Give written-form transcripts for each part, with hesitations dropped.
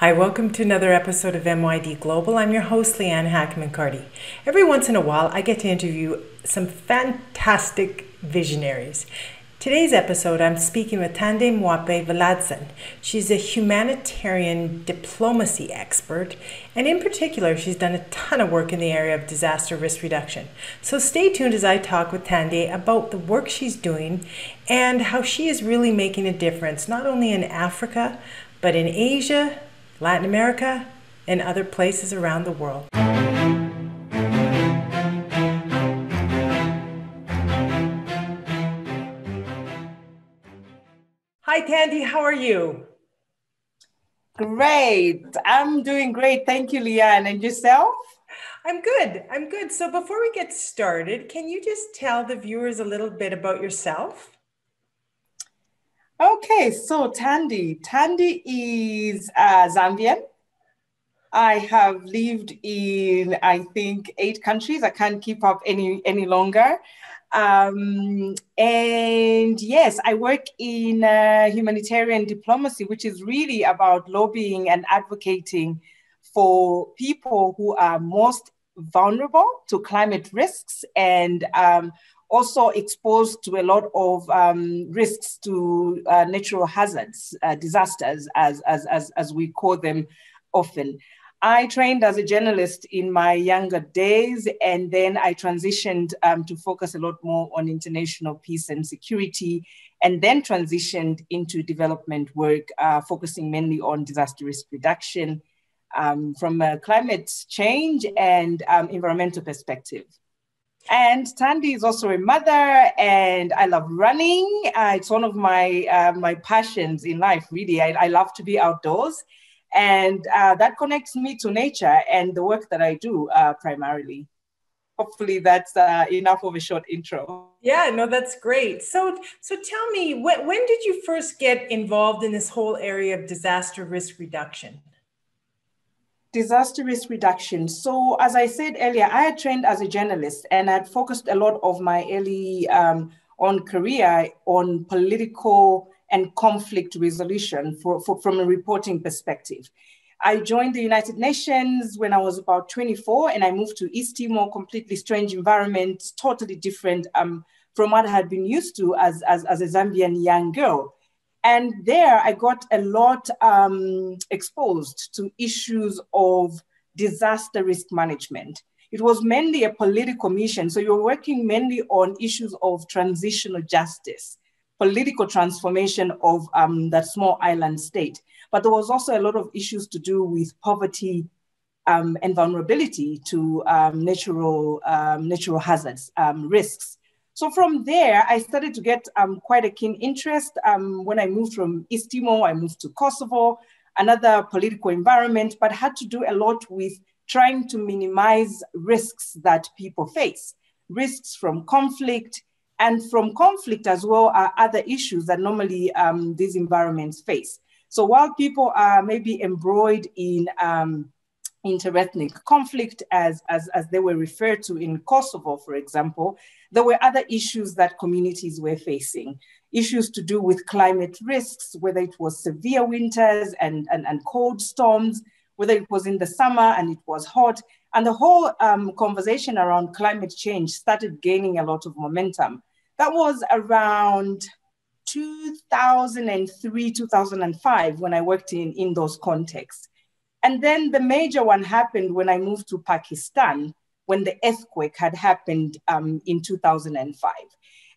Hi, welcome to another episode of MYD Global. I'm your host, Leanne Hackman-Carty. Every once in a while, I get to interview some fantastic visionaries. Today's episode, I'm speaking with Thandie Mwape Villadsen. She's a humanitarian diplomacy expert, and in particular, she's done a ton of work in the area of disaster risk reduction. So stay tuned as I talk with Thandie about the work she's doing and how she is really making a difference, not only in Africa, but in Asia, Latin America, and other places around the world. Hi, Thandie, how are you? Great. I'm doing great. Thank you, Leanne. And yourself? I'm good. I'm good. So before we get started, can you just tell the viewers a little bit about yourself? Okay, so Thandie. Thandie is Zambian. I have lived in, I think, 8 countries. I can't keep up any longer. And yes, I work in humanitarian diplomacy, which is really about lobbying and advocating for people who are most vulnerable to climate risks and also exposed to a lot of risks to natural hazards, disasters, as we call them often. I trained as a journalist in my younger days, and then I transitioned to focus a lot more on international peace and security, and then transitioned into development work, focusing mainly on disaster risk reduction from a climate change and environmental perspective. And Thandie is also a mother, and I love running. It's one of my my passions in life, really. I love to be outdoors, and that connects me to nature and the work that I do primarily. Hopefully that's enough of a short intro. Yeah, no, that's great. So tell me, when did you first get involved in this whole area of disaster risk reduction? Disaster risk reduction. So as I said earlier, I had trained as a journalist, and I'd focused a lot of my early career on political and conflict resolution from a reporting perspective. I joined the United Nations when I was about 24, and I moved to East Timor, completely strange environment, totally different from what I had been used to as a Zambian young girl. And there I got a lot exposed to issues of disaster risk management. It was mainly a political mission. So you're working mainly on issues of transitional justice, political transformation of that small island state. But there was also a lot of issues to do with poverty and vulnerability to natural hazards, risks. So from there, I started to get quite a keen interest. When I moved from East Timor, I moved to Kosovo, another political environment, but had to do a lot with trying to minimize risks that people face. Risks from conflict, and from conflict as well are other issues that normally these environments face. So while people are maybe embroiled in interethnic conflict, as they were referred to in Kosovo, for example, there were other issues that communities were facing. Issues to do with climate risks, whether it was severe winters and cold storms, whether it was in the summer and it was hot. And the whole conversation around climate change started gaining a lot of momentum. That was around 2003, 2005, when I worked in those contexts. And then the major one happened when I moved to Pakistan, when the earthquake had happened in 2005.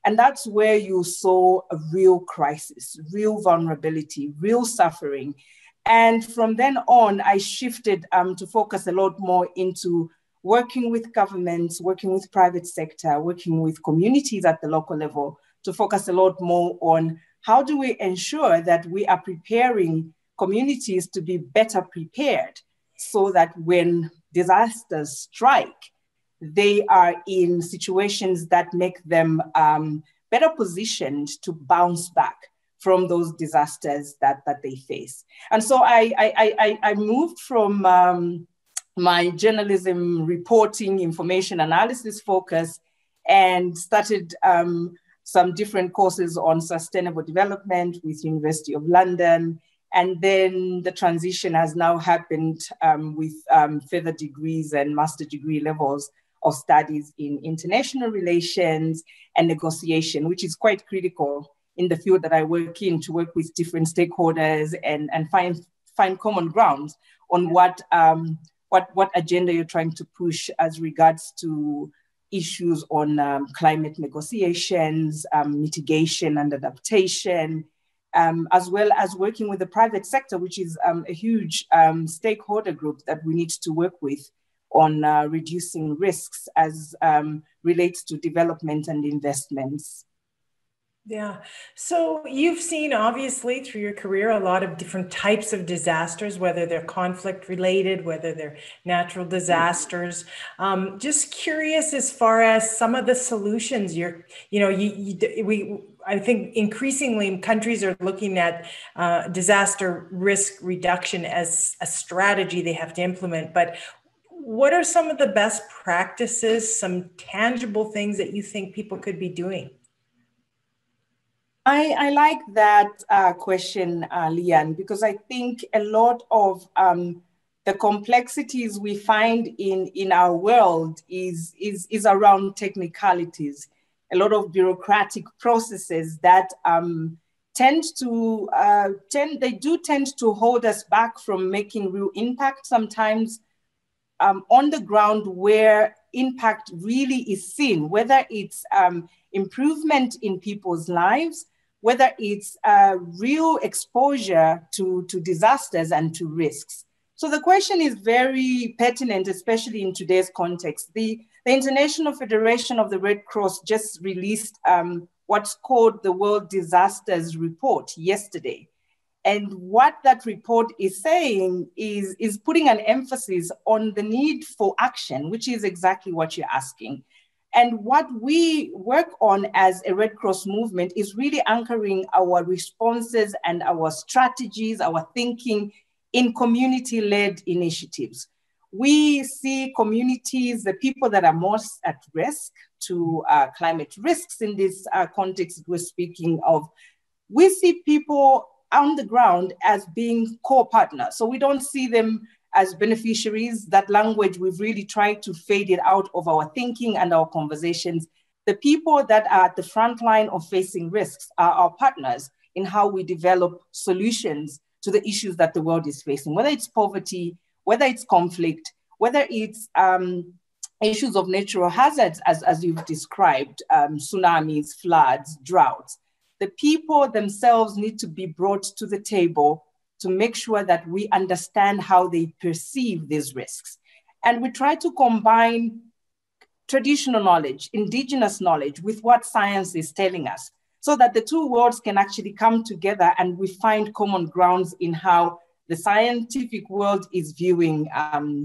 And that's where you saw a real crisis, real vulnerability, real suffering. And from then on, I shifted to focus a lot more into working with governments, working with private sector, working with communities at the local level, to focus a lot more on how do we ensure that we are preparing communities to be better prepared so that when disasters strike, they are in situations that make them better positioned to bounce back from those disasters that they face. And so I moved from my journalism, reporting, information analysis focus, and started some different courses on sustainable development with University of London, And then the transition has now happened with further degrees and master degree levels of studies in international relations and negotiation, which is quite critical in the field that I work in, to work with different stakeholders and find common ground on what agenda you're trying to push as regards to issues on climate negotiations, mitigation and adaptation, as well as working with the private sector, which is a huge stakeholder group that we need to work with on reducing risks as relates to development and investments. Yeah, so you've seen obviously through your career a lot of different types of disasters, whether they're conflict related, whether they're natural disasters. Just curious as far as some of the solutions I think increasingly countries are looking at disaster risk reduction as a strategy they have to implement, but what are some of the best practices, some tangible things that you think people could be doing? I like that question, Leanne, because I think a lot of the complexities we find in our world is around technicalities, a lot of bureaucratic processes that tend to hold us back from making real impact sometimes on the ground where impact really is seen, whether it's improvement in people's lives, whether it's real exposure to disasters and to risks. So the question is very pertinent, especially in today's context. The International Federation of the Red Cross just released what's called the World Disasters Report yesterday. And what that report is saying is putting an emphasis on the need for action, which is exactly what you're asking. And what we work on as a Red Cross movement is really anchoring our responses and our strategies, our thinking in community-led initiatives. We see communities, the people that are most at risk to climate risks in this context we're speaking of, we see people on the ground as being core partners. So we don't see them as beneficiaries. That language, we've really tried to fade it out of our thinking and our conversations. The people that are at the front line of facing risks are our partners in how we develop solutions to the issues that the world is facing, whether it's poverty, whether it's conflict, whether it's issues of natural hazards, as you've described, tsunamis, floods, droughts. The people themselves need to be brought to the table to make sure that we understand how they perceive these risks. And we try to combine traditional knowledge, indigenous knowledge, with what science is telling us, so that the two worlds can actually come together and we find common grounds in how the scientific world is viewing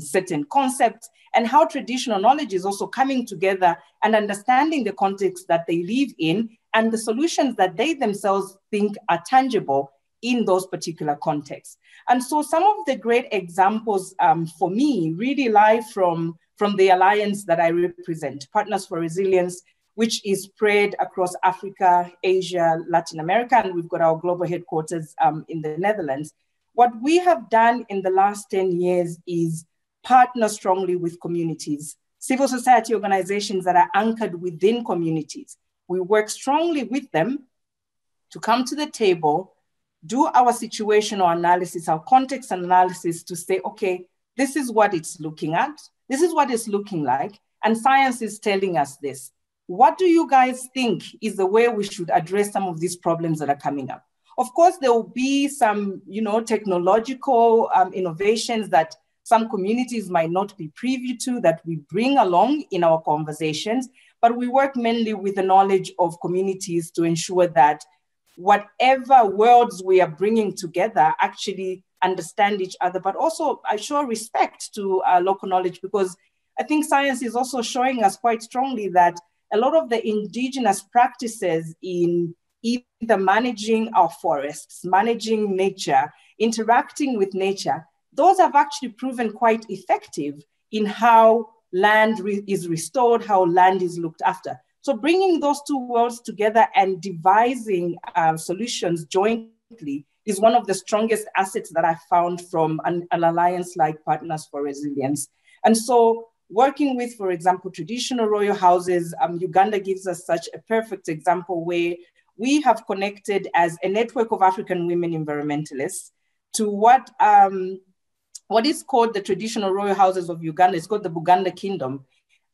certain concepts and how traditional knowledge is also coming together and understanding the context that they live in and the solutions that they themselves think are tangible in those particular contexts. And so some of the great examples for me really lie from the alliance that I represent, Partners for Resilience, which is spread across Africa, Asia, Latin America, and we've got our global headquarters in the Netherlands. What we have done in the last 10 years is partner strongly with communities, civil society organizations that are anchored within communities. We work strongly with them to come to the table, do our situational analysis, our context analysis to say, okay, this is what it's looking at, this is what it's looking like, and science is telling us this. What do you guys think is the way we should address some of these problems that are coming up? Of course, there will be some technological innovations that some communities might not be privy to that we bring along in our conversations, but we work mainly with the knowledge of communities to ensure that whatever worlds we are bringing together actually understand each other, but also I show respect to local knowledge, because I think science is also showing us quite strongly that a lot of the indigenous practices in either managing our forests, managing nature, interacting with nature, those have actually proven quite effective in how land is restored, how land is looked after. So bringing those two worlds together and devising solutions jointly is one of the strongest assets that I found from an alliance like Partners for Resilience. And so working with, for example, traditional royal houses, Uganda gives us such a perfect example where we have connected as a network of African women environmentalists to what is called the traditional royal houses of Uganda. It's called the Buganda Kingdom.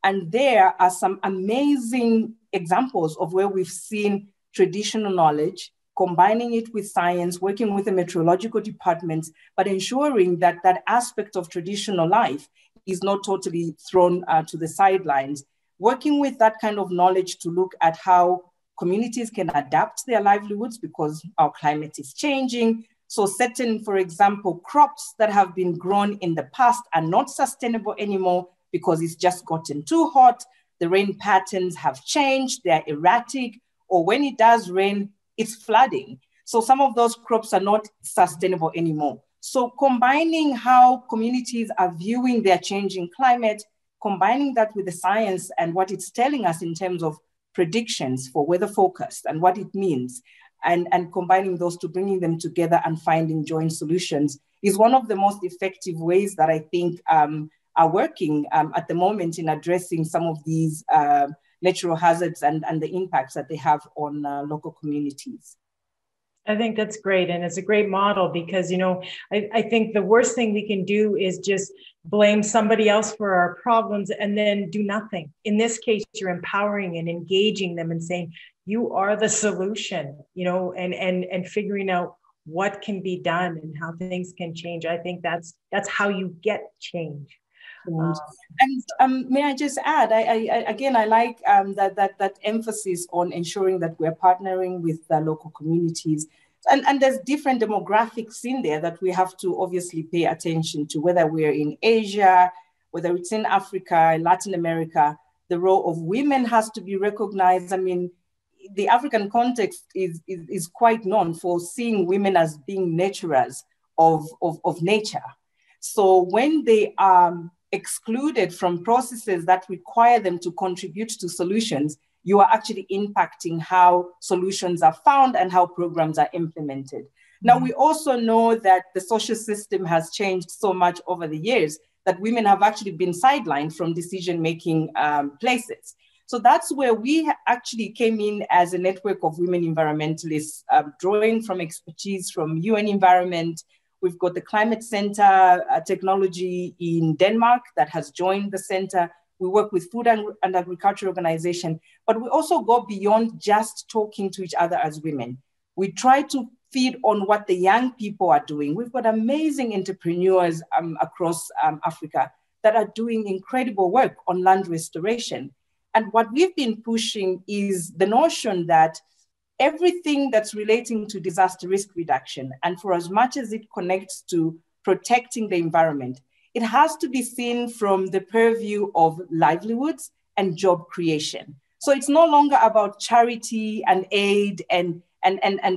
And there are some amazing examples of where we've seen traditional knowledge, combining it with science, working with the meteorological departments, but ensuring that that aspect of traditional life is not totally thrown to the sidelines. Working with that kind of knowledge to look at how communities can adapt their livelihoods because our climate is changing. So certain, for example, crops that have been grown in the past are not sustainable anymore because it's just gotten too hot. The rain patterns have changed, they're erratic, or when it does rain, it's flooding. So some of those crops are not sustainable anymore. So combining how communities are viewing their changing climate, combining that with the science and what it's telling us in terms of predictions for weather forecast and what it means, and combining those to bringing them together and finding joint solutions is one of the most effective ways that I think are working at the moment in addressing some of these natural hazards and the impacts that they have on local communities. I think that's great. And it's a great model because, you know, I think the worst thing we can do is just blame somebody else for our problems and then do nothing. In this case, you're empowering and engaging them and saying, you are the solution, you know, and figuring out what can be done and how things can change. I think that's how you get change. And may I just add, I like that emphasis on ensuring that we're partnering with the local communities. And there's different demographics in there that we have to obviously pay attention to, whether we're in Asia, whether it's in Africa, Latin America, the role of women has to be recognized. I mean, the African context is quite known for seeing women as being nurturers of nature. So when they are excluded from processes that require them to contribute to solutions, you are actually impacting how solutions are found and how programs are implemented. Now, we also know that the social system has changed so much over the years that women have actually been sidelined from decision-making places. So that's where we actually came in as a network of women environmentalists, drawing from expertise from UN Environment. We've got the Climate Center technology in Denmark that has joined the center. We work with Food and Agriculture Organization, but we also go beyond just talking to each other as women. We try to feed on what the young people are doing. We've got amazing entrepreneurs across Africa that are doing incredible work on land restoration. And what we've been pushing is the notion that everything that's relating to disaster risk reduction, and for as much as it connects to protecting the environment, it has to be seen from the purview of livelihoods and job creation. So it's no longer about charity and aid and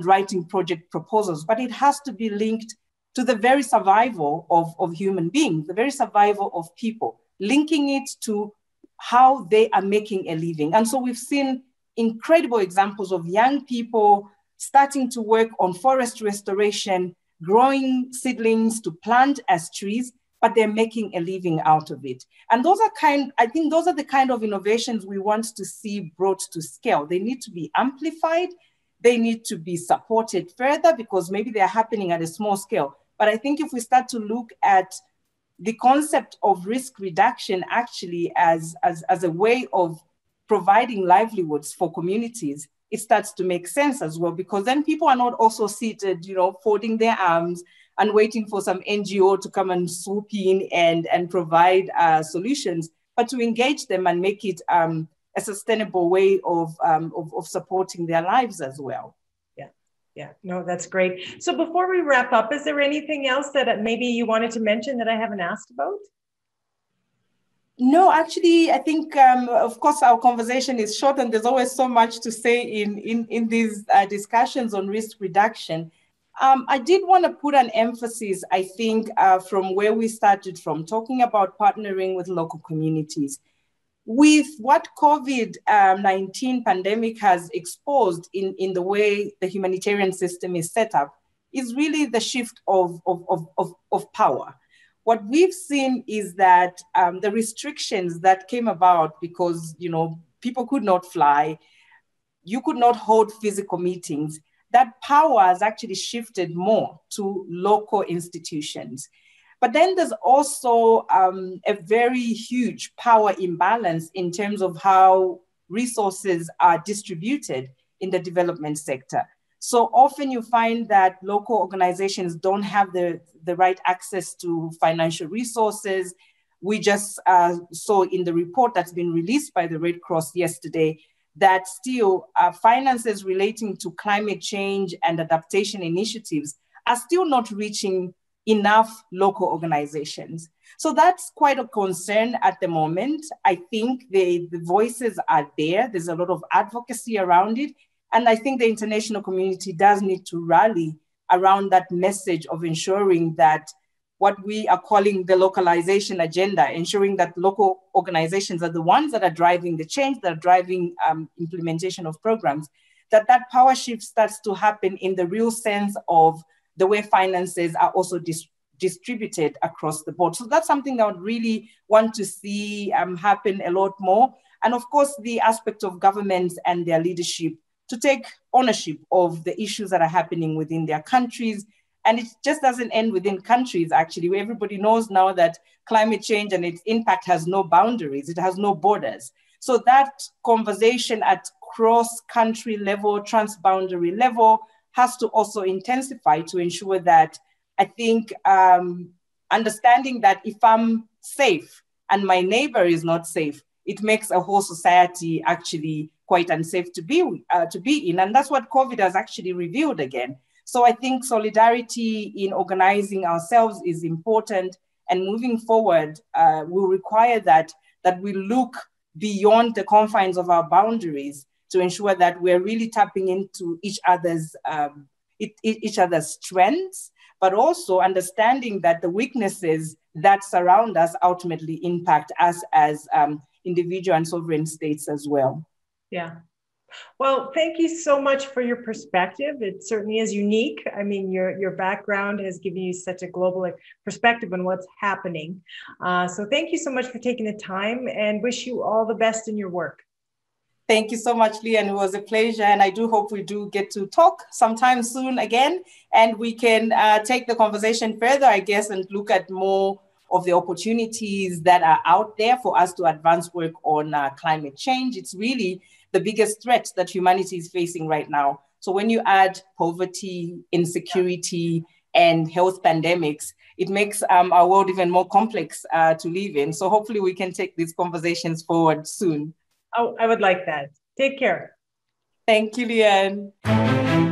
writing project proposals, but it has to be linked to the very survival of human beings, the very survival of people, linking it to how they are making a living. And so we've seen incredible examples of young people starting to work on forest restoration, growing seedlings to plant as trees, but they're making a living out of it. And those are the kind of innovations we want to see brought to scale. They need to be amplified. They need to be supported further because maybe they're happening at a small scale. But I think if we start to look at the concept of risk reduction actually as a way of providing livelihoods for communities, it starts to make sense as well, because then people are not also seated, you know, folding their arms and waiting for some NGO to come and swoop in and provide solutions, but to engage them and make it a sustainable way of supporting their lives as well. Yeah, no, that's great. So before we wrap up, is there anything else that maybe you wanted to mention that I haven't asked about? No, actually, I think, of course, our conversation is short and there's always so much to say in these discussions on risk reduction. I did want to put an emphasis, I think, from where we started from, talking about partnering with local communities. With what COVID-19 pandemic has exposed in the way the humanitarian system is set up, is really the shift of power. What we've seen is that the restrictions that came about because, you know, people could not fly, you could not hold physical meetings, that power has actually shifted more to local institutions. But then there's also a very huge power imbalance in terms of how resources are distributed in the development sector. So often you find that local organizations don't have the right access to financial resources. We just saw in the report that's been released by the Red Cross yesterday that still finances relating to climate change and adaptation initiatives are still not reaching enough local organizations. So that's quite a concern at the moment. I think the voices are there. There's a lot of advocacy around it. And I think the international community does need to rally around that message of ensuring that what we are calling the localization agenda, ensuring that local organizations are the ones that are driving the change, that are driving implementation of programs, that power shift starts to happen in the real sense of the way finances are also distributed across the board. So that's something that I would really want to see happen a lot more. And of course, the aspect of governments and their leadership to take ownership of the issues that are happening within their countries. And it just doesn't end within countries, actually, where everybody knows now that climate change and its impact has no boundaries, it has no borders. So that conversation at cross-country level, transboundary level, has to also intensify to ensure that I think understanding that if I'm safe and my neighbor is not safe, it makes a whole society actually quite unsafe to be in. And that's what COVID has actually revealed again. So I think solidarity in organizing ourselves is important, and moving forward will require that we look beyond the confines of our boundaries to ensure that we're really tapping into each other's strengths, but also understanding that the weaknesses that surround us ultimately impact us as individual and sovereign states as well. Yeah. Well, thank you so much for your perspective. It certainly is unique. I mean, your background has given you such a global perspective on what's happening. So thank you so much for taking the time, and wish you all the best in your work. Thank you so much, Leanne. It was a pleasure. And I do hope we do get to talk sometime soon again, and we can take the conversation further, I guess, and look at more of the opportunities that are out there for us to advance work on climate change. It's really the biggest threat that humanity is facing right now. So when you add poverty, insecurity, and health pandemics, it makes our world even more complex to live in. So hopefully we can take these conversations forward soon. Oh, I would like that. Take care. Thank you, Leanne.